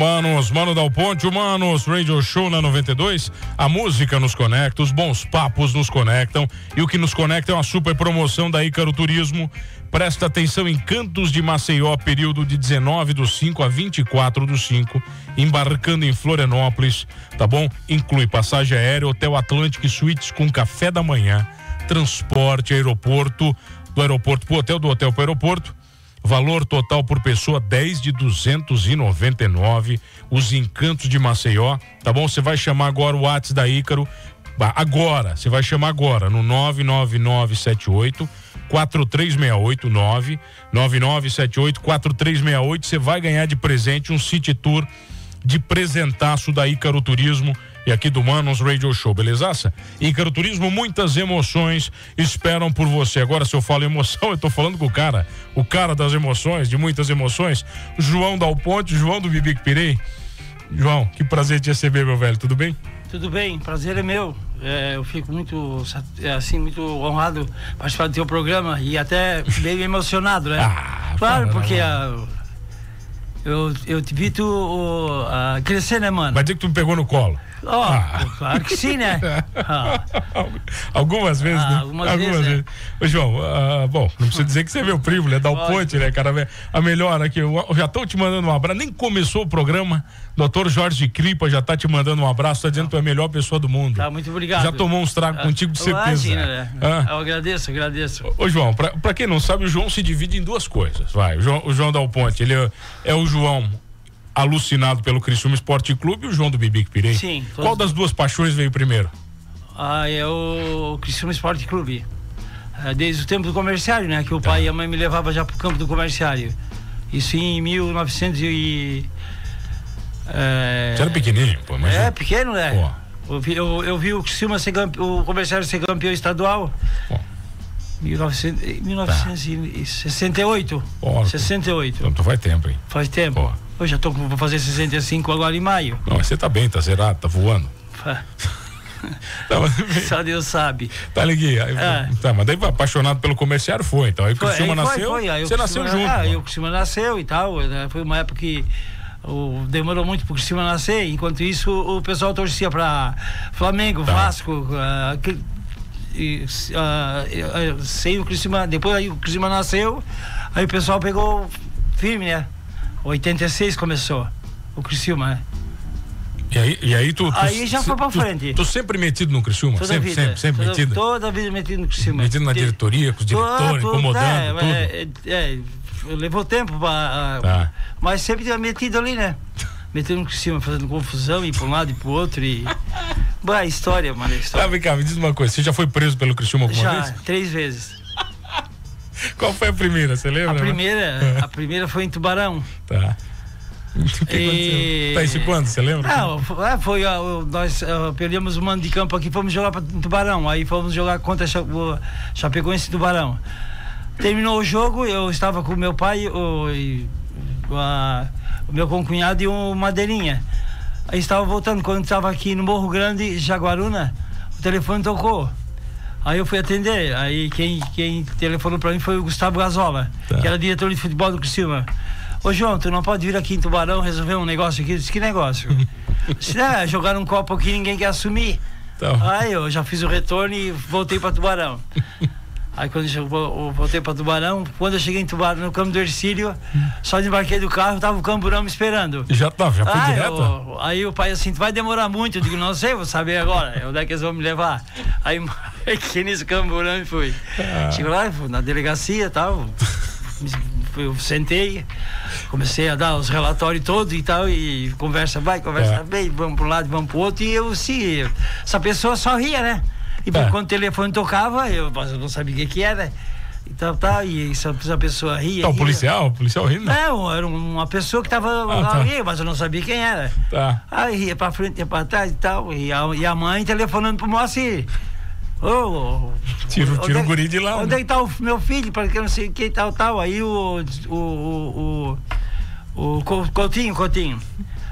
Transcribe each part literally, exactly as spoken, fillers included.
Humanos, Mano Dal Ponte, Humanos, Radio Show na noventa e dois. A música nos conecta, os bons papos nos conectam e o que nos conecta é uma super promoção da Ícaro Turismo. Presta atenção em Cantos de Maceió, período de dezenove do cinco a vinte e quatro do cinco, embarcando em Florianópolis, tá bom? Inclui passagem aérea, Hotel Atlantic Suites com café da manhã, transporte, aeroporto, do aeroporto pro hotel, do hotel pro aeroporto. Valor total por pessoa dez de duzentos e noventa e nove, os Encantos de Maceió, tá bom? Você vai chamar agora o WhatsApp da Ícaro, agora, você vai chamar agora no nove nove nove sete oito quatro três seis oito, nove nove nove sete oito quatro três seis oito, você vai ganhar de presente um City Tour de presentaço da Ícaro Turismo e aqui do Manos Radio Show, belezaça? Ícaro Turismo, muitas emoções esperam por você. Agora, se eu falo emoção, eu tô falando com o cara, o cara das emoções, de muitas emoções, João Dal Ponte, João do Bibique Pirei. João, que prazer te receber, meu velho, tudo bem? Tudo bem, prazer é meu. É, eu fico muito, assim, muito honrado participar do teu programa e até meio emocionado, né? Ah, claro, para, porque... A, Eu, eu te vi tu uh, crescer, né, mano? Vai dizer que tu me pegou no colo. Oh, ah. Claro que sim, né? Ah. Algumas vezes, ah, né? Algumas, algumas vezes, vezes. Né? Ô, João, uh, bom, não precisa dizer que você é meu primo, né? Dá o ponte, né, cara? A melhor aqui, eu já tô te mandando um abraço, nem começou o programa, doutor Jorge de Cripa já tá te mandando um abraço, tá dizendo que tu é a melhor pessoa do mundo. Tá, muito obrigado. Já tomou uns tragos ah, contigo, de certeza. Imagina, né? Ah. Eu agradeço, agradeço. Ô, João, pra, pra quem não sabe, o João se divide em duas coisas, vai. O João, o João Dal Ponte, ele é, é o João alucinado pelo Criciúma Esporte Clube e o João do Bibique Pirei. Sim. Qual das duas paixões veio primeiro? Ah, é o Criciúma Esporte Clube. Desde o tempo do Comerciário, né? Que o pai ah. e a mãe me levavam já pro campo do Comerciário. Isso em mil e novecentos e... É... Você era pequenininho, pô, mas... É, pequeno, né? Eu vi, eu, eu vi o Criciúma ser campeão, o Comerciário ser campeão estadual. Pô. mil novecentos, mil novecentos e sessenta e oito. Pô, sessenta e oito. Então tu faz tempo, hein? Faz tempo. Pô. Eu já tô pra fazer sessenta e cinco agora em maio. Não, você tá bem, tá zerado, tá voando. Não, mas... Só Deus sabe. Tá, liguei. Aí, é. Tá, mas daí apaixonado pelo Comerciário foi, então. Aí o Criciúma nasceu, foi, foi. Você nasceu junto. Ah, aí o Criciúma nasceu e tal, né? Foi uma época que o, demorou muito pro Criciúma nascer, enquanto isso o pessoal torcia pra Flamengo, tá. Vasco, uh, que, e, uh, uh, sem o Criciúma, depois aí o Criciúma nasceu, aí o pessoal pegou firme, né? oitenta e seis começou o Criciúma, né? E aí, e aí tu, tu... Aí já foi pra frente. Tu, tu sempre metido no Criciúma? Toda sempre, vida, sempre, sempre toda, metido? Toda vida metido no Criciúma. Metido na diretoria, com os diretores, toda, incomodando, tá, tudo. É, é, é, levou tempo pra... Tá. Mas sempre metido ali, né? Metendo no Criciúma, fazendo confusão, ir pra um lado e pro outro e... Bah, história, mano, história. Tá, vem cá, me diz uma coisa, você já foi preso pelo Criciúma alguma já, vez? Já, três vezes. Qual foi a primeira, você lembra? A primeira, a primeira foi em Tubarão. Tá. O que aconteceu? Tá, isso quando, você lembra? Não, foi, nós perdemos um mano de campo aqui, fomos jogar para Tubarão, aí fomos jogar contra o Chapecoense e Tubarão. Terminou o jogo, eu estava com meu pai, o, a, o meu concunhado e o Madeirinha. Aí estava voltando, quando estava aqui no Morro Grande, Jaguaruna, o telefone tocou. Aí eu fui atender, aí quem, quem telefonou pra mim foi o Gustavo Gasola, tá, que era diretor de futebol do Criciúma. Ô, João, tu não pode vir aqui em Tubarão resolver um negócio aqui? Eu disse, que negócio? Se não, jogar um copo aqui ninguém quer assumir. Então. Aí eu já fiz o retorno e voltei pra Tubarão. Aí quando eu voltei pra Tubarão, quando eu cheguei em Tubarão, no campo do Ercílio, só desembarquei do carro, tava o Camburão me esperando. Já tava, já foi ah, direto? Eu, aí o pai assim, tu vai demorar muito, eu digo, não sei, vou saber agora, onde é que eles vão me levar? Aí que nisso Camburão e fui. Ah. Chegou lá, fui na delegacia e tal, eu sentei, comecei a dar os relatórios todos e tal, e conversa vai, conversa é. bem, vamos pra um lado, vamos pro outro, e eu sim, essa pessoa só ria, né? E é. quando o telefone tocava, eu, eu não sabia o que, que era. Então tá, e essa, essa pessoa ria. Tá, o policial? O policial rindo? Não, era uma pessoa que tava ah, tá. ali, mas eu não sabia quem era. Tá. Aí ria pra frente, ia pra trás e tal. E a, e a mãe telefonando pro Moacir. Oh, tira o um guri de lá. Onde é que tá o meu filho? Pra que eu não sei o que tal, tal. Aí o. O. O. o, o Coutinho, Coutinho.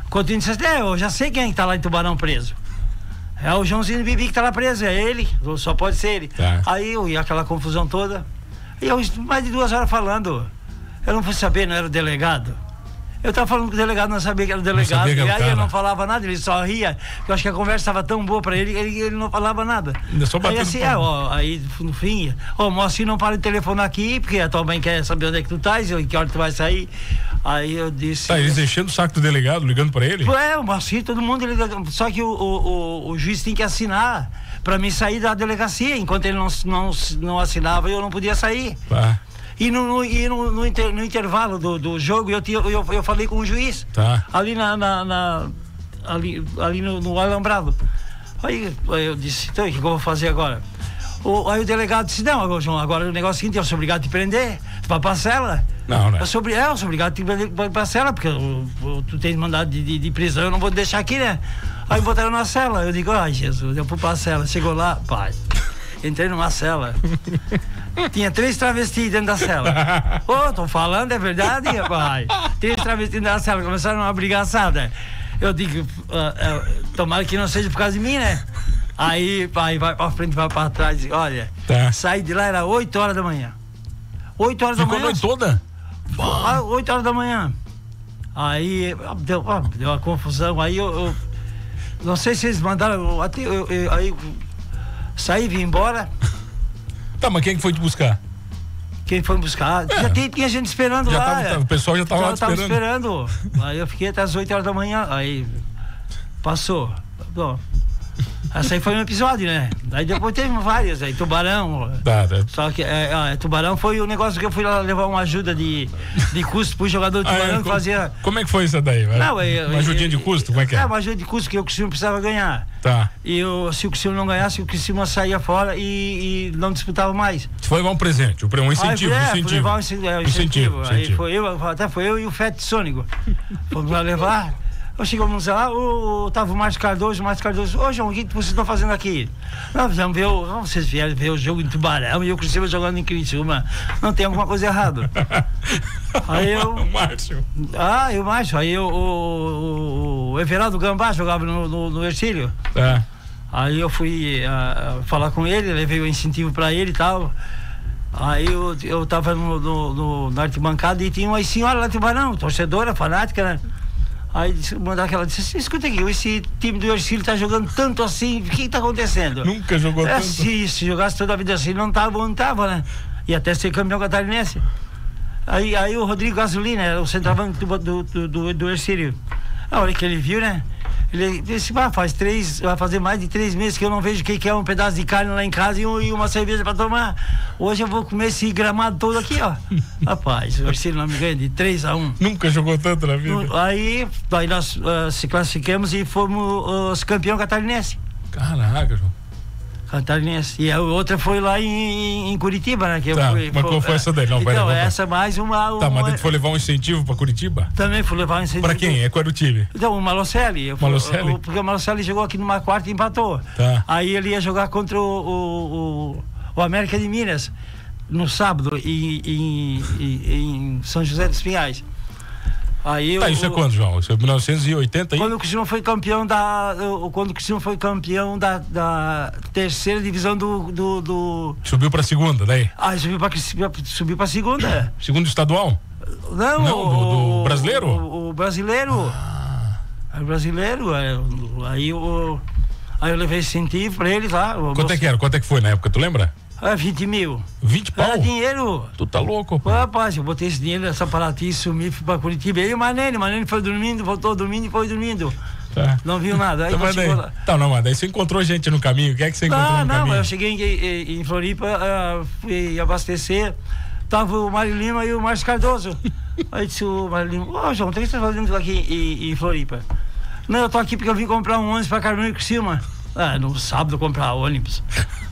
Coutinho disse: é, eu já sei quem tá lá em Tubarão preso. É o Joãozinho Bibi que tá lá preso, é ele, só pode ser ele. Tá. Aí eu, e aquela confusão toda. E eu, mais de duas horas falando. Eu não fui saber, não era o delegado. Eu tava falando com o delegado, não sabia que era o delegado, não, e aí ele não falava nada, ele só ria. Eu acho que a conversa estava tão boa pra ele que ele, ele não falava nada. Só aí assim, é, ó, aí no fim, ó, Moacir, não para de telefonar aqui, porque a tua mãe quer saber onde é que tu estás, e que hora tu vai sair. Aí eu disse. Tá, eles enchendo o saco do delegado, ligando pra ele? É, o Moacir, todo mundo, ele, só que o, o, o, o juiz tem que assinar pra mim sair da delegacia. Enquanto ele não, não, não assinava, eu não podia sair. Tá. E no, no, e no, no, inter, no intervalo do, do jogo, eu, tinha, eu, eu falei com o juiz, tá. ali, na, na, na, ali, ali no, no alambrado. Aí, aí eu disse, então o que eu vou fazer agora? O, aí o delegado disse, não, agora, João, agora o negócio é o seguinte, eu sou obrigado a te prender para parcela. Não, né? Eu sou, é, eu sou obrigado a te prender para parcela, porque eu, eu, tu tens mandado de, de, de prisão, eu não vou te deixar aqui, né? Aí botaram na cela, eu digo, ai Jesus, eu fui para a cela, chegou lá, pai... Entrei numa cela. Tinha três travestis dentro da cela. Ô, oh, tô falando, é verdade, rapaz? Três travestis dentro da cela, começaram uma brigaçada. Eu digo, uh, uh, tomara que não seja por causa de mim, né? Aí, pai, vai pra frente, vai pra trás. Olha, tá. Saí de lá, era oito horas da manhã. oito horas Ficou da manhã. Ficou a noite toda? oito horas da manhã. Aí, deu, ó, deu uma confusão. Aí eu, eu. Não sei se eles mandaram. Até eu, eu, aí. Saí, vim embora. Tá, mas quem que foi te buscar? Quem foi me buscar? É. Já tinha, tinha gente esperando já lá. Tava, tava, o pessoal já tava, já lá tava esperando. esperando. Aí eu fiquei até as oito horas da manhã. Aí passou. Bom, essa aí foi um episódio, né? Aí depois teve várias aí. Tubarão. Tá, tá. Só que é, é, Tubarão foi o negócio que eu fui lá levar uma ajuda de, de custo pro jogador de Tubarão ah, é, que como, fazia. Como é que foi isso daí? Não, é, uma ajudinha de custo? Como é que é? É, uma ajuda de custo que o Criciúma precisava ganhar. Tá. E eu, se o Criciúma não ganhasse, o Criciúma saía fora e, e não disputava mais. Foi levar um presente, um incentivo. Aí, é, um incentivo. Levar um incentivo. É, um incentivo. incentivo. Aí incentivo. Foi eu, até foi eu e o Fete Sônico. Fomos lá levar. Eu chegamos lá, o, tava o Márcio Cardoso, o Márcio Cardoso, ô oh, João, o que vocês estão fazendo aqui? Nós vamos ver, o, vocês vieram ver o jogo em Tubarão e eu Criciúma jogando em Criciúma, não tem alguma coisa errada. Aí eu... O Márcio. Ah, e o Márcio, aí eu, o, o Everaldo Gambá jogava no, no, no Ercílio. É. Aí eu fui uh, falar com ele, levei o incentivo pra ele e tal. Aí eu, eu tava no, no, no, na arquibancada e tinha uma senhora lá em Tubarão, torcedora, fanática, né? Aí mandar aquela, disse, escuta aqui, esse time do Ercílio tá jogando tanto assim, o que tá acontecendo? Nunca jogou é, tanto. Se, se jogasse toda a vida assim, não tava, não tava, né? E até ser campeão catarinense. Aí, aí o Rodrigo Gasolina, era o centroavante do, do, do, do, do Ercílio. A hora que ele viu, né? Ele disse, ah, faz três, vai fazer mais de três meses que eu não vejo o que é um pedaço de carne lá em casa e, um, e uma cerveja pra tomar. Hoje eu vou comer esse gramado todo aqui, ó. Rapaz, o Ercílio não me ganha de três a um. Nunca jogou tanto na vida. Aí, aí nós uh, se classificamos e fomos os uh, campeão catarinense. Caraca, João. Catarinense. E a outra foi lá em, em Curitiba, né? Que tá, eu fui, mas qual foi essa daí? Não, então, pera, essa mais uma, uma... Tá, mas tu foi levar um incentivo pra Curitiba? Também fui levar um incentivo. Pra quem? É qual era o time? Então, o Malocelli. Malocelli? O, o, porque o Malocelli chegou aqui numa quarta e empatou. Tá. Aí ele ia jogar contra o, o, o, o América de Minas, no sábado, em, em, em, em São José dos Pinhais. Aí, tá, o, isso é quando, João? Isso é mil novecentos e oitenta aí? Quando o Criciúma foi campeão da quando o Criciúma foi campeão da, da terceira divisão do, do, do... Subiu pra segunda, daí? Ah, subiu pra, subiu pra segunda. Segundo estadual? Não, Não o, do, do brasileiro? O, o brasileiro. Ah. O brasileiro, aí o aí eu levei incentivo pra eles lá. Quanto meu... é que era? Quanto é que foi na época, tu lembra? Ah, vinte mil. vinte pau? Era dinheiro. Tu tá louco, pô. Rapaz, eu botei esse dinheiro nessa Paraty, sumi, fui pra Curitiba. E o Manene, o Manene foi dormindo, voltou dormindo e foi dormindo. Tá. Não viu nada. Aí então, chegou... daí, tá, não, mas daí você encontrou gente no caminho. O que é que você encontrou ah, no não, caminho? Ah, não, eu cheguei em, em Floripa, uh, fui abastecer. Tava o Mário Lima e o Márcio Cardoso. Aí disse o Mário Lima, ô oh, João, o que você tá fazendo aqui em, em Floripa? Não, eu tô aqui porque eu vim comprar um ônibus pra Carburino e Criciúma. Ah, no sábado comprar ônibus.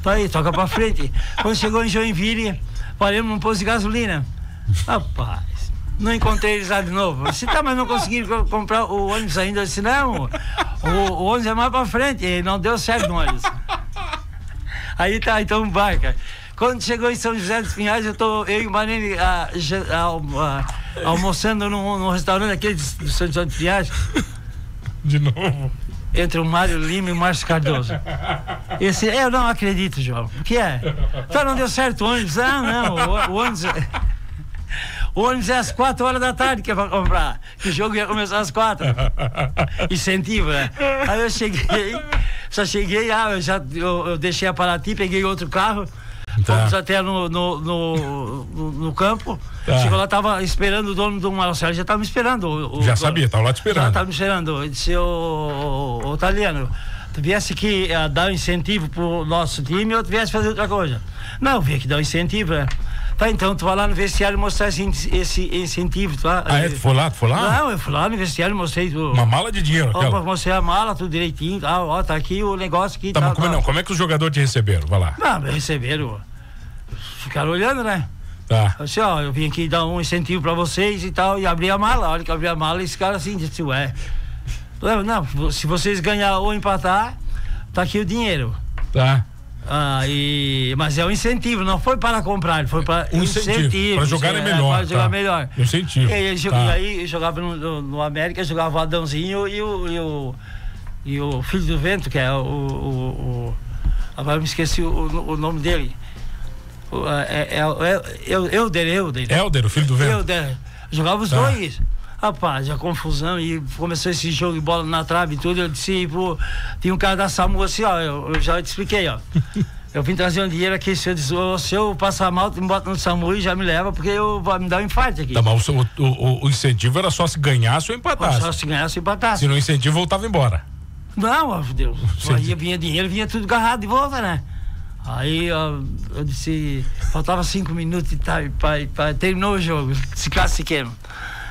Tá aí, toca pra frente. Quando chegou em Joinville, paramos num posto de gasolina. Rapaz, não encontrei eles lá de novo. Eu disse, tá, mas não conseguiram comprar o ônibus ainda. Eu disse, não, o, o ônibus é mais pra frente. E não deu certo no ônibus. Aí tá, então vai, cara. Quando chegou em São José dos Pinhais, eu tô, eu e o Manene a, a, a, almoçando num, num restaurante aquele de São José dos Pinhais. De novo? Entre o Mário Lima e o Márcio Cardoso. Esse, eu não acredito, João. O que é? Então não deu certo o ônibus. Ah, não. O, o ônibus... O ônibus é às quatro horas da tarde que é pra comprar. Que o jogo ia começar às quatro. Incentivo, né? Aí eu cheguei, só cheguei, ah, eu já eu, eu deixei a Paraty, peguei outro carro. Tá. Fomos até no, no, no, no, no campo. Tá. Chegou lá, tava esperando o dono do Malocelli, já tava me esperando. O, o, já sabia, tava lá te esperando. Já tava me esperando. Ele disse, ô, ô, ô Italiano, tu viesse aqui uh, dar um incentivo pro nosso time ou tu viesse fazer outra coisa? Não, eu vim aqui dar um incentivo, né? Tá, então, tu vai lá no vestiário mostrar esse, esse incentivo, tá? Ah, é? Tu foi lá? Tu foi lá? Não, eu fui lá no vestiário e mostrei tudo. Uma mala de dinheiro, ó, aquela. Mostrei a mala, tudo direitinho, tá? Ó, tá aqui o negócio aqui, tá? Tá, mas como, tá. Não, como é que os jogadores te receberam? Vai lá. Não, me receberam, ficaram olhando, né? Tá. Assim, ó, eu vim aqui dar um incentivo pra vocês e tal, e abri a mala. A hora que eu abri a mala, esse cara assim, disse, ué, não, se vocês ganhar ou empatar, tá aqui o dinheiro. Tá. Ah, e, mas é um incentivo, não foi para comprar, foi para um incentivo, incentivo para jogar é melhor, para jogar tá. melhor. Incentivo. E aí, tá. e aí eu jogava no, no América, jogava o Adãozinho e o, e o e o Filho do Vento, que é o, o, o agora eu me esqueci o, o nome dele. O, é, é, é, é, Helder, Helder. Helder, o Filho do Vento. Helder. Jogava os tá. dois. Rapaz, a confusão, e começou esse jogo de bola na trave e tudo, eu disse, pô, tinha um cara da SAMU assim, ó, eu, eu já te expliquei, ó, eu vim trazer um dinheiro aqui, se eu, disse, oh, se eu passar mal, tu me bota no SAMU e já me leva, porque eu vou me dar um infarto aqui. Tá, mas o, o, o incentivo era só se ganhasse ou empatasse? Só se ganhasse ou empatasse. Se não incentivo, voltava embora. Não, ó, Deus, aí vinha dinheiro, vinha tudo agarrado de volta, né? Aí ó, eu disse, faltava cinco minutos e tal, tá, e pá, terminou o jogo, se classifiquemos.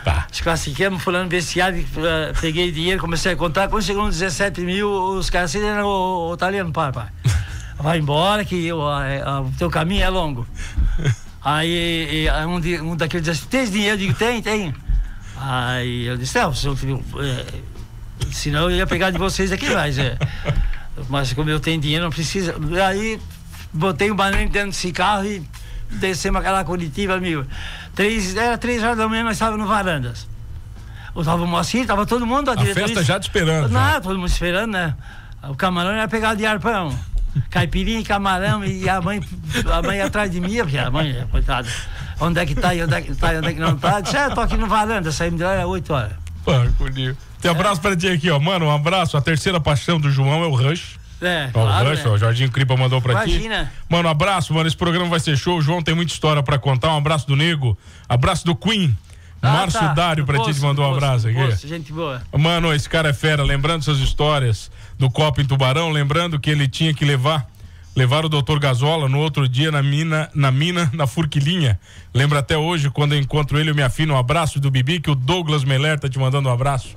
Tá. Os classifiquemos, fulano vestiário, uh, peguei dinheiro, comecei a contar. Quando chegou nos dezessete mil, os caras assim, o, o italiano, para, pai. Vai embora que o teu caminho é longo. Aí e, um, de, um daqueles disse, tem dinheiro? Eu digo, tem, tem. Aí eu disse, não, seu filho, é, senão eu ia pegar de vocês aqui mais. É. Mas como eu tenho dinheiro, não precisa. Aí botei um banheiro dentro desse carro e descemos aquela Curitiba, amigo. Três, era três horas da manhã, nós estávamos no Varandas. Eu tava o Moacir, estava todo mundo. A, a festa já te esperando. Não, já. Todo mundo esperando, né? O camarão era pegado de arpão. Caipirinha e camarão, e a mãe, a mãe atrás de mim, porque a mãe, coitada, onde é que tá e onde é que tá e onde é que não tá? Eu disse, é, eu tô aqui no Varandas, saímos de lá, era oito horas. Pô, bonito. Tem abraço é. pra ti aqui, ó, mano, um abraço. A terceira paixão do João é o Rush. É, ó, claro, o Rush, né? Ó, o Jorginho Cripa mandou pra ti. Imagina. Mano, abraço, mano, esse programa vai ser show. O João tem muita história pra contar. Um abraço do Nego, abraço do Queen. Ah, Márcio tá. Dário pra ti, te mandou um abraço aqui. Poço, gente boa. Mano, esse cara é fera, lembrando suas histórias do copo em Tubarão, lembrando que ele tinha que levar levar o doutor Gasola no outro dia na mina, na mina, na Furquilinha. Lembra até hoje, quando eu encontro ele, eu me afino. Um abraço do Bibi, que o Douglas Meller tá te mandando um abraço.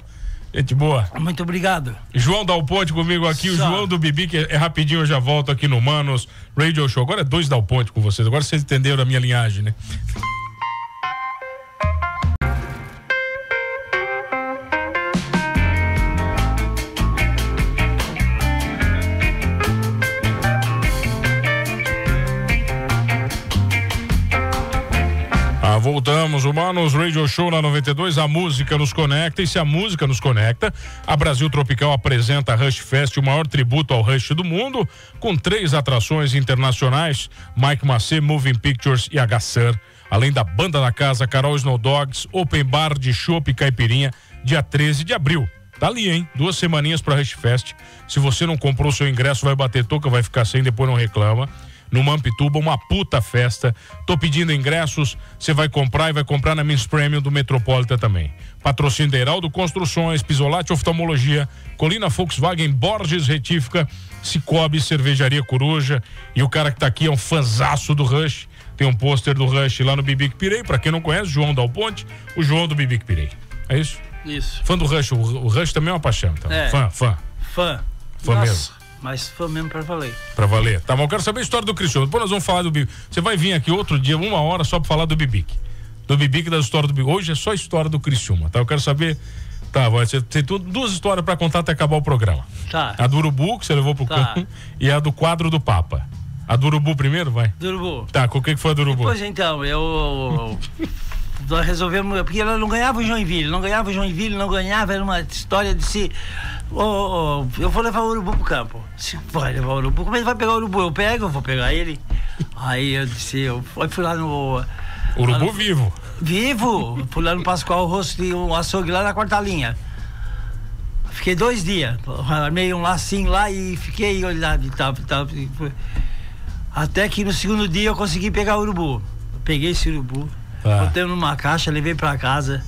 Gente boa. Muito obrigado. João Dalponte comigo aqui, só. O João do Bibi, que é, é rapidinho, eu já volto aqui no Manos Radio Show. Agora é dois Dalponte com vocês, agora vocês entenderam a minha linhagem, né? Voltamos, Humanos Radio Show na noventa e dois, a música nos conecta, e se a música nos conecta, a Brasil Tropical apresenta a Rush Fest, o maior tributo ao Rush do mundo, com três atrações internacionais, Mike Massé, Moving Pictures e H-Sir, além da banda da casa, Carol Snowdogs, Open Bar de Chopp e Caipirinha, dia treze de abril. Tá ali, hein? Duas semaninhas pra Rush Fest. Se você não comprou seu ingresso, vai bater toca, vai ficar sem, depois não reclama. No Mampituba, uma puta festa. Tô pedindo ingressos, você vai comprar e vai comprar na Miss Premium do Metropolita também. Patrocínio da Heraldo Construções, Pisolate Oftalmologia, Colina Volkswagen, Borges Retífica, Cicobi, Cervejaria Coruja. E o cara que tá aqui é um fanzaço do Rush. Tem um pôster do Rush lá no Bibi que Pirei. Pra quem não conhece, João Dalponte, o João do Bibi que Pirei. É isso? Isso. Fã do Rush. O Rush também é uma paixão. Então. É. Fã, fã. Fã. Fã Nossa. mesmo. Mas foi mesmo pra valer. Pra valer. Tá, mas eu quero saber a história do Criciúma. Depois nós vamos falar do Bibic. Você vai vir aqui outro dia, uma hora, só pra falar do Bibic. Do Bibic, da história do Bibic. Hoje é só a história do Criciúma, tá? Eu quero saber. Tá, vai ser duas histórias pra contar até acabar o programa. Tá. A do Urubu, que você levou pro tá. campo, e a do quadro do Papa. A do Urubu primeiro, vai? Do Urubu. Tá, com o que foi a do Urubu? Pois então, eu. Nós resolvemos, porque ela não ganhava o Joinville, não ganhava o Joinville, não ganhava, era uma história de se, oh, oh, eu vou levar o urubu pro campo. Se vai levar o urubu, como ele vai pegar o urubu? Eu pego, eu vou pegar ele. Aí eu disse, eu fui lá no, Urubu lá, vivo. Vivo, Fulano Pascoal, o rosto de um açougue lá na quarta linha. Fiquei dois dias, armei um lacinho lá e fiquei olhando e tal, tal. Até que no segundo dia eu consegui pegar o urubu. Eu peguei esse urubu, ah. botei numa caixa, levei pra casa.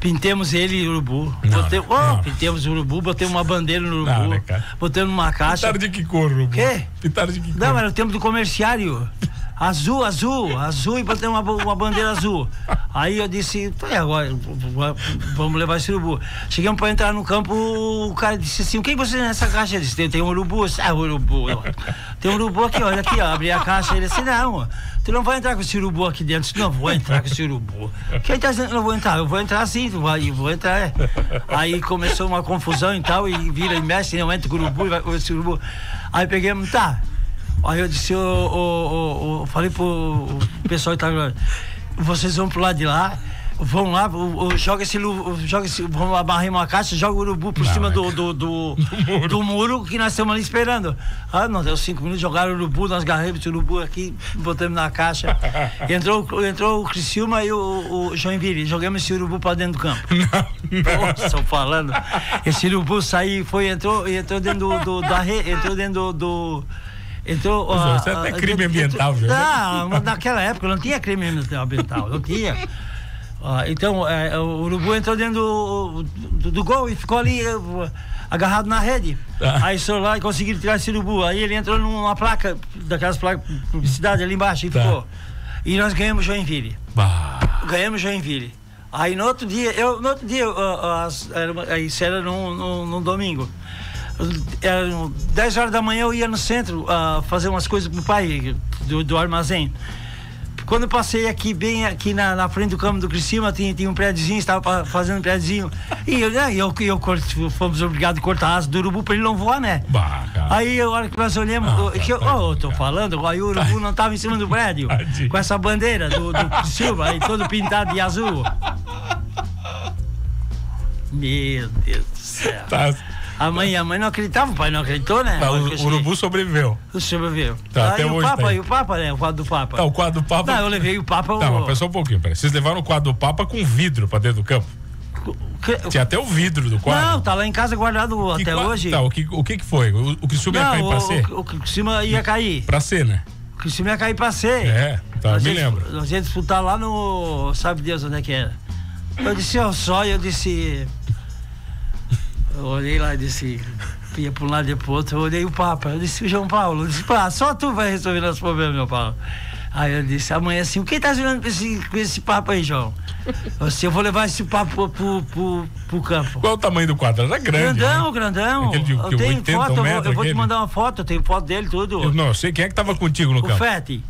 Pintemos ele e urubu. Não, botei, oh, não. Pintemos o urubu, botei uma bandeira no urubu. Não, né, botei numa caixa. Pintaram de que cor, urubu? Quê? Pintaram de que cor? Não, era o tempo do comerciário. Azul, azul, azul, e botei uma, uma bandeira azul. Aí eu disse, agora vamos levar esse urubu. Chegamos pra entrar no campo, o cara disse assim, o que você tem nessa caixa? Ele disse, tem, tem um urubu. Ah, urubu. Eu, tem um urubu aqui, olha aqui, ó. Abri a caixa, ele disse, não, tu não vai entrar com esse urubu aqui dentro. Eu disse, não vou entrar com esse urubu. Quem tá dizendo que eu não vou entrar? Eu vou entrar sim, tu vai, eu vou entrar. É. Aí começou uma confusão e tal, e vira e mexe, não entra com o urubu, e vai com esse urubu. Aí pegamos, tá. Aí eu disse, eu, eu, eu, eu falei pro pessoal que tava, vocês vão pro lado de lá, vão lá, eu, eu, joga esse, joga esse, vamos lá, barrem uma caixa, joga o urubu por não, cima é... do, do, do, muro. do muro que nós estamos ali esperando. Ah, não, deu cinco minutos, jogaram o urubu, nós agarramos o urubu aqui, botamos na caixa. Entrou, entrou o Criciúma e o, o Joinville, jogamos esse urubu pra dentro do campo. Estão falando. Esse urubu saiu, foi, entrou, entrou dentro do, do da rede, entrou dentro do, do Entrou, uh, isso é crime ambiental, viu? Não, naquela época não tinha crime ambiental, não tinha. Uh, então, uh, o urubu entrou dentro do, do, do gol e ficou ali uh, agarrado na rede. Ah. Aí só lá e conseguiram tirar esse urubu. Aí ele entrou numa placa, daquelas placas de publicidade ali embaixo e tá. ficou. E nós ganhamos Joinville. Bah. Ganhamos Joinville. Aí no outro dia, eu, no outro dia, uh, uh, isso era num, num, num domingo. Eram dez horas da manhã, eu ia no centro uh, fazer umas coisas pro pai do, do armazém. Quando eu passei aqui, bem aqui na, na frente do campo do Criciúma, tinha, tinha um prédiozinho, estava fazendo um prédiozinho. E eu, né, eu, eu, eu fomos obrigados a cortar a asa do urubu para ele não voar, né? Bah, aí a hora que nós olhamos, ah, eu, eu, oh, eu tô falando, aí o urubu não estava em cima do prédio, com essa bandeira do, do Criciúma, aí todo pintado de azul. Meu Deus do céu. Tá. A mãe, a mãe não acreditava, o pai não acreditou, né? Tá, o urubu sobreviveu. Sobreviveu. Tá, ah, até e hoje o Papa, tá e o Papa, né? O quadro do Papa. Tá, o quadro do Papa. Não, eu levei o Papa. Tá, o... mas pensa um pouquinho, peraí. Vocês levaram o quadro do Papa com vidro pra dentro do campo? Que... Tinha até o vidro do quadro. Não, tá lá em casa guardado que até quadro... hoje. Tá, o que, o que que foi? O, o Criciúma ia cair pra ser? O, o Criciúma ia cair. Pra ser, né? O Criciúma ia cair pra ser. É, tá, nós me ia, lembro. Nós ia disputar lá no... Sabe Deus onde é que era. Eu disse, ó, só, eu disse... Eu olhei lá e disse, ia para um lado e para o outro, eu olhei o Papa, eu disse, João Paulo, eu disse, pá, só tu vai resolver nossos problemas, meu Paulo. Aí eu disse, amanhã assim, o que tá jogando com esse, esse Papa aí, João? Eu disse, eu vou levar esse Papa pro, pro, pro, pro campo. Qual o tamanho do quadro? Era grande. Grandão, né? Grandão. Aquele de, eu tenho foto, eu vou, eu vou te mandar uma foto, eu tenho foto dele, tudo. Eu não, eu sei, quem é que tava contigo no o campo? O Fete.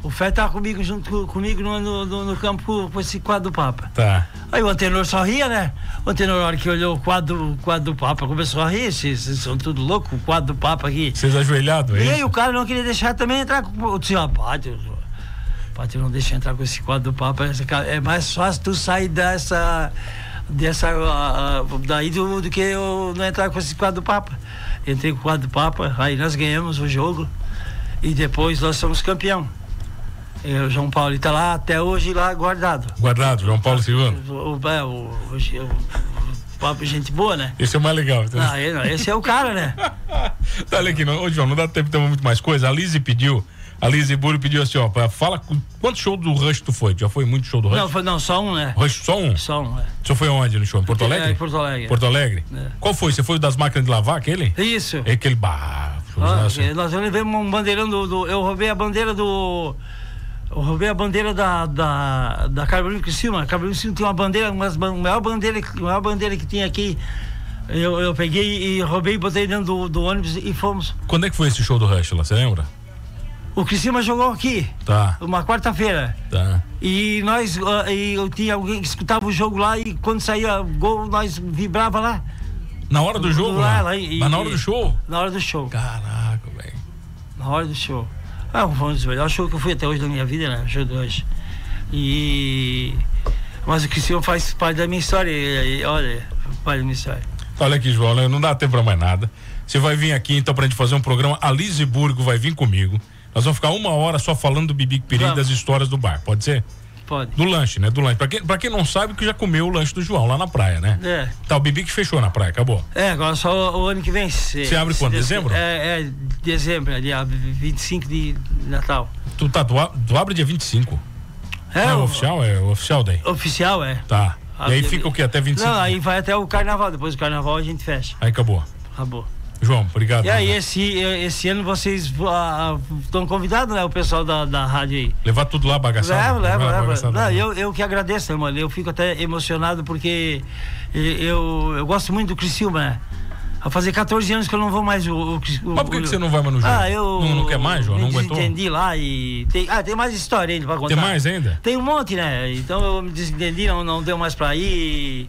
O Fé tava comigo, junto comigo no, no, no, no campo com esse quadro do Papa. Tá. Aí o Antenor só ria, né? O Antenor, na hora que olhou o quadro, o quadro do Papa, começou a rir. Vocês são tudo louco, o quadro do Papa aqui. Vocês ajoelhados, é? E aí o cara não queria deixar também entrar com o senhor Abate. Abate não deixa entrar com esse quadro do Papa. Essa, é mais fácil tu sair dessa. dessa uh, uh, daí do, do que eu não entrar com esse quadro do Papa. Entrei com o quadro do Papa, aí nós ganhamos o jogo e depois nós somos campeão. O João Paulo está lá até hoje, lá guardado. Guardado, João Paulo Silva. O, o, o, o papo gente boa, né? Esse é o mais legal. Não, esse é o cara, né? Tá, olha aqui, não, ô, João, não dá tempo, tem muito mais coisa. A Lizy pediu, a Lizy Buri pediu assim, ó, fala quanto show do Rush tu foi? Já foi muito show do Rush? Não, foi, não, só um, né? Rush, só um? Só um, é. Você foi onde no show? Em Porto Alegre? É, em Porto Alegre. Porto Alegre? É. Qual foi? Você foi o das máquinas de lavar, aquele? Isso. É aquele bar. Ah, assim. Nós levamos um bandeirão do, do... Eu roubei a bandeira do... Eu roubei a bandeira da, da, da Carburino Criciúma. Carburino Criciúma tinha uma bandeira, uma maior bandeira, maior bandeira que tinha aqui. Eu, eu peguei e roubei, botei dentro do, do ônibus e fomos. Quando é que foi esse show do Rush lá, você lembra? O Criciúma jogou aqui. Tá. Uma quarta-feira. Tá. E nós, e eu tinha alguém que escutava o jogo lá e quando saía gol, nós vibrava lá. Na hora do jogo? Lá, lá. lá e, Mas na hora do show? Na hora do show. Caraca, velho. Na hora do show. Ah, foi um dos melhores shows que eu fui até hoje da minha vida, né? O show de hoje. E... Mas o Criciúma faz parte da minha história. E, e, olha, faz parte da minha história. Olha aqui, João, não dá tempo pra mais nada. Você vai vir aqui, então, pra gente fazer um programa. A Lizy Burgo vai vir comigo. Nós vamos ficar uma hora só falando do Bibi Piri e das histórias do bar, pode ser? Pode. Do lanche, né? Do lanche. Pra quem, pra quem não sabe, que já comeu o lanche do João lá na praia, né? É. Tá, o Bibi que fechou na praia, acabou. É, agora só o, o ano que vem. Se, Você abre quando? Dezembro? É, é dezembro, ali, vinte e cinco de Natal. Tu, tá, tu, tu abre dia vinte e cinco. É? Não, o, é o oficial? É o oficial daí? Oficial, é. Tá. E aí fica o quê? Até vinte e cinco? Não, aí vai até o carnaval. Depois do carnaval a gente fecha. Aí acabou. Acabou. João, obrigado. E aí, esse, esse ano vocês estão convidados, né? O pessoal da, da rádio aí. Levar tudo lá, bagaçado? Levo, levo, levo. Não, eu, eu que agradeço, mano. Eu fico até emocionado porque eu, eu gosto muito do Criciúma, né? Vai fazer catorze anos que eu não vou mais o, o, o Mas por que, o, que você não vai mais no jogo? Ah, eu... Não, não quer mais, João? Não aguentou? Eu me desentendi lá e... Tem, ah, tem mais história ainda pra contar. Tem mais ainda? Tem um monte, né? Então eu me desentendi, não, não deu mais pra ir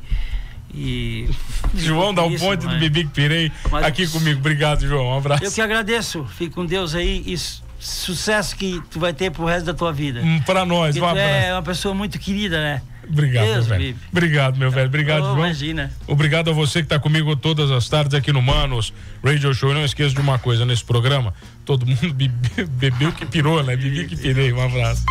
e... João dá um ponte do Bibi que pirei aqui comigo. Obrigado, João. Um abraço. Eu que agradeço. Fique com Deus aí e sucesso que tu vai ter pro resto da tua vida. Hum, pra nós, um abraço. É uma pessoa muito querida, né? Obrigado, Deus, meu velho. Obrigado, meu velho. Obrigado, oh, João. Imagina. Obrigado a você que está comigo todas as tardes aqui no Manos Radio Show. Eu não esqueço de uma coisa nesse programa. Todo mundo bebe, bebeu que pirou, né? Bebi que pirei. Um abraço.